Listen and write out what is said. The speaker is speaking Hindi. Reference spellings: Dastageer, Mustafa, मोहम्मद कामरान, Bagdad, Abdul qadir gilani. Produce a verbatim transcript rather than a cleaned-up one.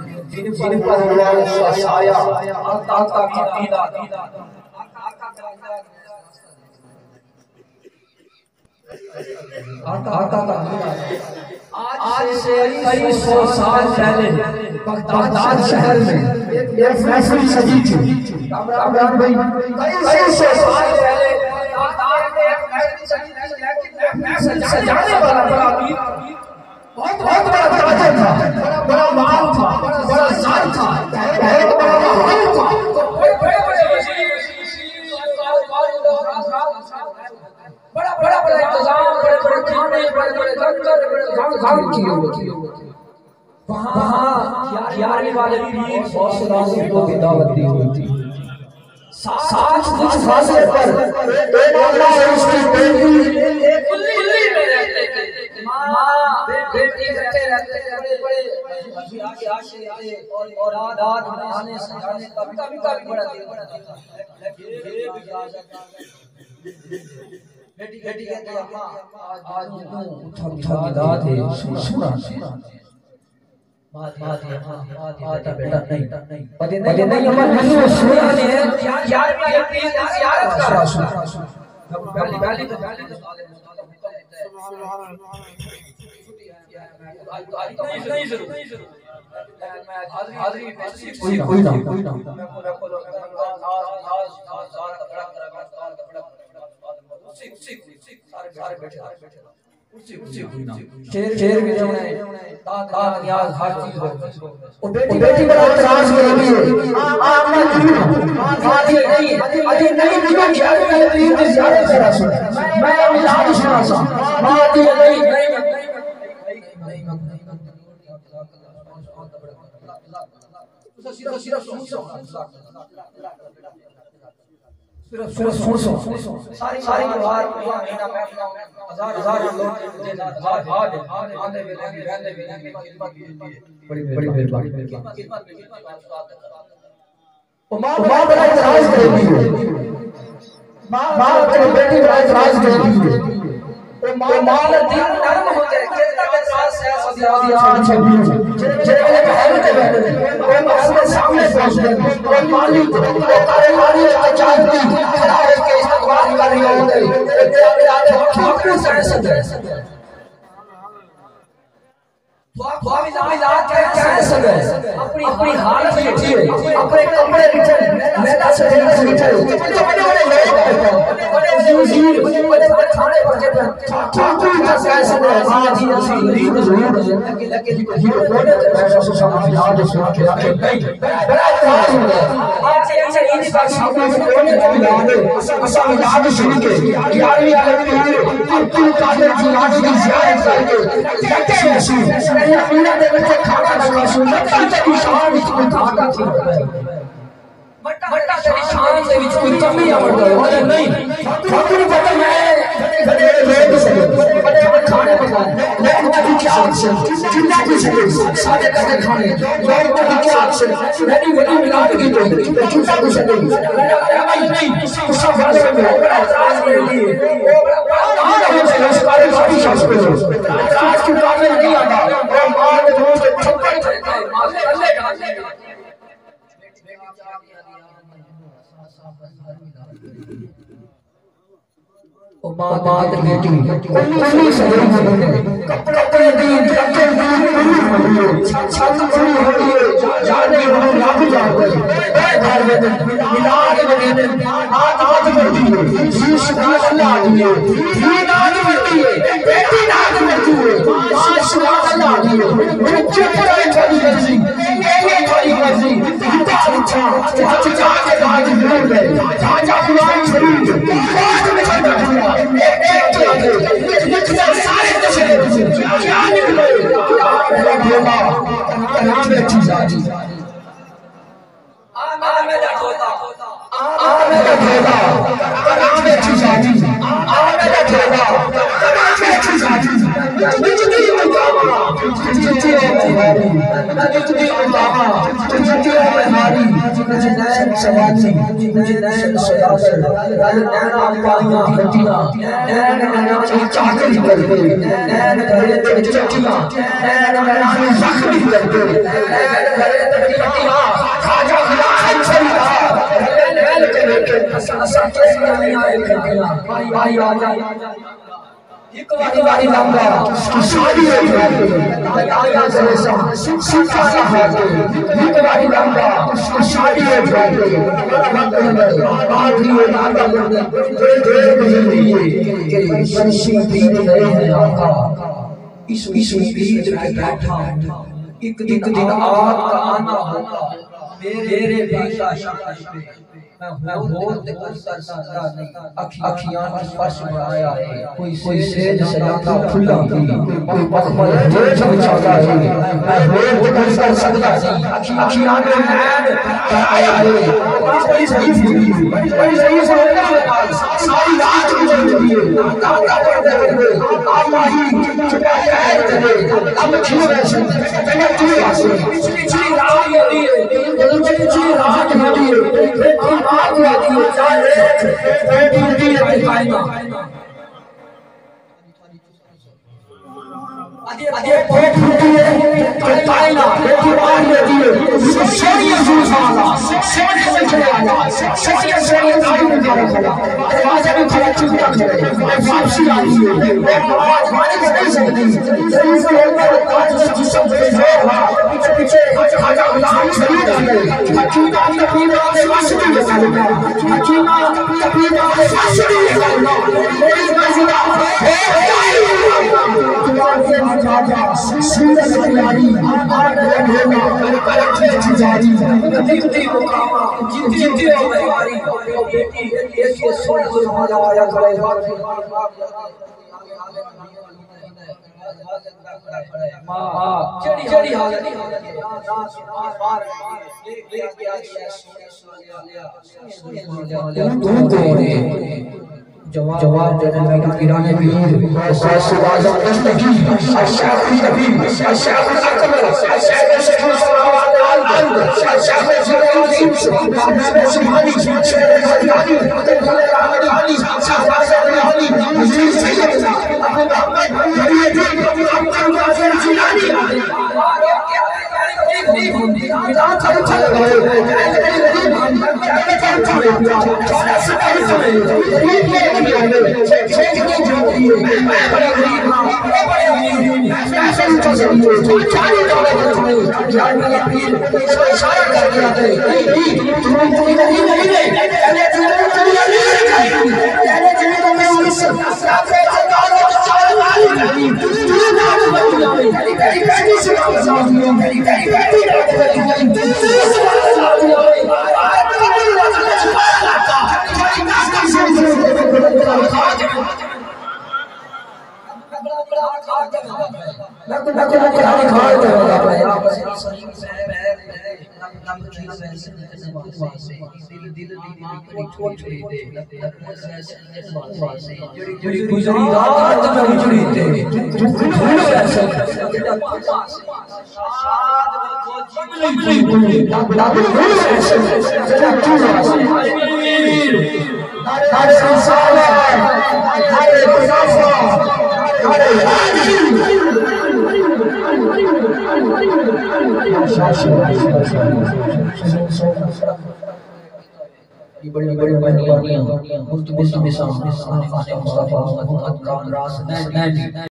जिन पर साया आता का दीदा दीदा आता का दीदा आज से कई सौ साल पहले बगदाद शहर में एक महफिल सजी थी। कामरान भाई कई सौ साल पहले बगदाद में एक महफिल सजी थी, लेकिन महफिल सजाने वाला बड़ा बहुत बहुत बड़ा ताजा था, बड़ा मान था, बड़ा शान था, बहुत बड़ा माहौल था। कोई बड़े बड़े वजीर बड़ा बड़ा बड़ा इंतजाम, बड़े बड़े खाने, बड़े बड़े लंगर, बड़े गांव गांव की होती वहाँ यारी वाले पीर और सदासुर को दावत दी हुई थी। साथ कुछ फासले पर एक औरत और उसकी बेटी कुल्ली में रहते थे। माँ बेटी इकट्ठे रहते थे, बड़े बड़े आगे आशे आए और और आदात आने सजाने का भी कभी कभी बड़ा दिल बड़ा था। लेकिन ये भी आजाद बेटी बेटी कहती अम्मा आज तो उठा उठा दाद है सुना सुना माता बेटा नहीं नहीं पति नहीं नहीं अमर नहीं वो सुना नहीं है यार भी अपनी यार का रास्ता जब गाली गाली तो गाली तो साले मुताला मुताला है छुट्टी है आज तो आज तो नहीं जरूर हाजरी कोई कोई ना कोई ना मैं को मैं को आज आज जार का बड़ा करा जार का बड़ा सिख सिख सिख सारे सारे बैठे उसी उसी ना शेर शेर भी जमने दाद दाद याद हर चीज हो और बेटी बेटी बड़ा त्रास में रही है। आप मत सुनो आज ये नहीं आज नहीं बिना याद कर तीन से ज्यादा करा सुन मैं मिलाद सुना सा बात ये नहीं नहीं नहीं नहीं नहीं सीधा सीधा सुन सो सिर्फ सिर्फ सुन सो सारी सारी परिवार पूरा महीना बैठना हजार हजार लोग हजार हाथ आने में लगे रहने में लगे खिदमत के लिए बड़ी बड़ी मेहरबानी खिदमत खिदमत की मां मां बड़ा इतराज करती है। मां मां अपनी बेटी बड़ा इतराज करती है और मां मां का दिल नरम हो जाए चिंता के साथ से सदियां छबीर चले घर के बैठे वो मोहम्मद सामने पहुंचते वो मालिक वो तारेवारी का चाहती खड़ा होकर इस्तकबाल कर रही होती है अपनी अपनी हालत अपने कपड़े करके एक बारी लंबा शादी हो जाती है आया जैसा सुनता है एक बारी लंबा शादी हो जाती है बात ही लंबा धीरे धीरे गुजरती है कि संशी बीत रहे हैं आका इस इस बीत के बैठा एक दिन दिन आपका आना होगा मेरे भाषा शब्द पे मैं बहुत असर सजा नहीं अखियां की फर्श बनाया है कोई कोई सेज सजाता फुला कोई कोई मखमल जो बिछाता है मैं बहुत असर सजा नहीं अखियां में नैन आया है बड़ी सही सही बड़ी सही सही सारी रात गुजरती है ताका पड़ते हैं आत्मा ही छुपा है तेरे अब छू वैसे तेरे छू वैसे पिछली रात होती है पिछली रात होती है आप आती हो जाए बैठी होती है पाइना आगे आगे बैठ होती है पाइना बैठी बाहर होती है शरीर सुसाला शरीर से चला शरीर से गाड़ी में जा रहा दरवाजा में खड़ा चिंता कर रहा वापसी आ रही है बात माने नहीं सकती शरीर से होकर काज जिसम से रहा पीछे पीछे आजा गुलाम शरीर आ गया हकीमा तबीबा शास्त्री अल्लाह मेरी मजिदा है तुम्हारे से राजा सूरज प्यारी आग लगेगा करके जारी जिंदगी मुकामा जिंदगी हो मेरी और बेटी ऐसे सुन सुन आया करे बात मां जड़ी जड़ी हालत बार देख देख के आज जवाब जवाब देने में किराने पीर सासवाज दस्तगी शाफी नबी शाफी अकबर शाफी सल्लल्लाहु अलैहि वसल्लम शाफी जिब्रील सुभानी शाफी हदी हदी शाफी हदी हदी सैयद अहमद हदी हदी जिलानी निदान चल चल बड़ी बड़ी मेहरबानियां मुफ्त में सामने आने वाले मुस्तफा मोहम्मद कामरान